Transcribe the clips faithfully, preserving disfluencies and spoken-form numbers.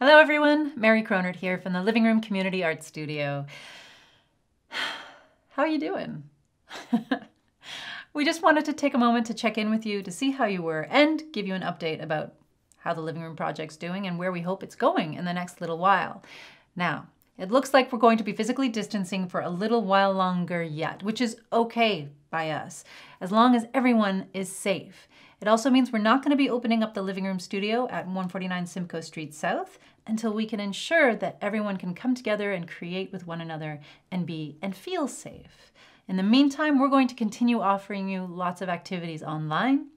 Hello everyone, Mary Kronert here from the Living Room Community Art Studio. How are you doing? We just wanted to take a moment to check in with you to see how you were and give you an update about how the Living Room project's doing and where we hope it's going in the next little while. Now, it looks like we're going to be physically distancing for a little while longer yet, which is okay by us, as long as everyone is safe. It also means we're not going to be opening up the Living Room Studio at one forty-nine Simcoe Street South until we can ensure that everyone can come together and create with one another and be and feel safe. In the meantime, we're going to continue offering you lots of activities online,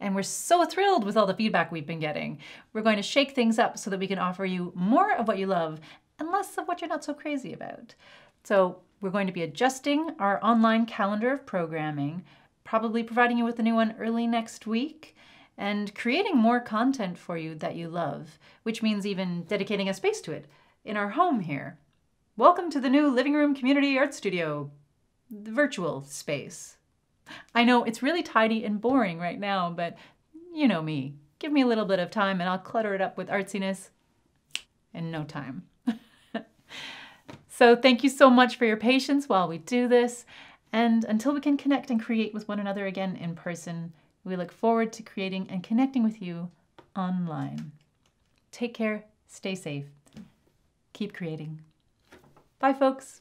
and we're so thrilled with all the feedback we've been getting. We're going to shake things up so that we can offer you more of what you love and less of what you're not so crazy about. So we're going to be adjusting our online calendar of programming, probably providing you with a new one early next week, and creating more content for you that you love, which means even dedicating a space to it in our home here. Welcome to the new Living Room Community Art Studio, the virtual space. I know it's really tidy and boring right now, but you know me. Give me a little bit of time and I'll clutter it up with artsiness in no time. So thank you so much for your patience while we do this. And until we can connect and create with one another again in person, we look forward to creating and connecting with you online. Take care, stay safe, keep creating. Bye, folks.